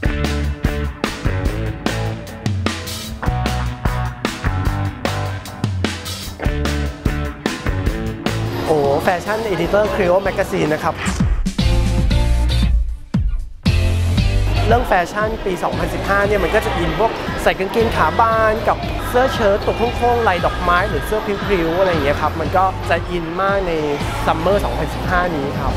โอ้โหแฟชั่น Editor Creo Magazine นะครับเรื่องแฟชั่นปี 2015 เนี่ยมันก็จะอินพวกใส่กางเกงขาบานกับเสื้อเชิ้ตตัวโค้งๆลายดอกไม้หรือเสื้อพริ้วๆอะไรอย่างเงี้ยครับมันก็จะอินมากในซัมเมอร์ 2015 นี้ครับ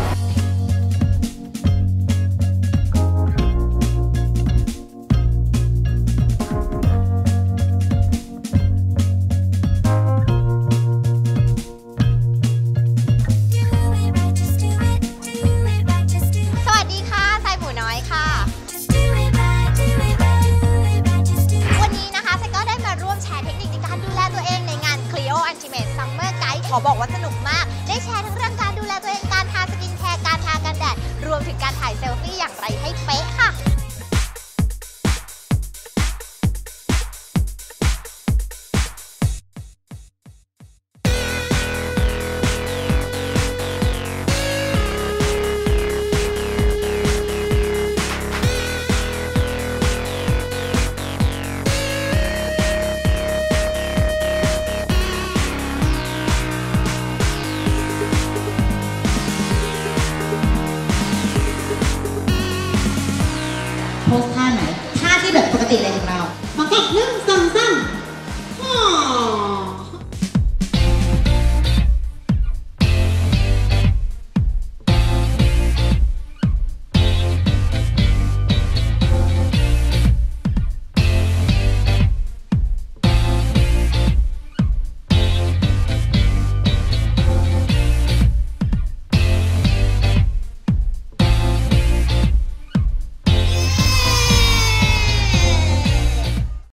ขอบอกว่าสนุกมากได้แชร์ทั้งเรื่องการดูแลตัวเองการทาสกินแคร์การทากันแดดรวมถึงการถ่ายเซลฟี่อย่างไรให้เป๊ะค่ะโพสท่าไหน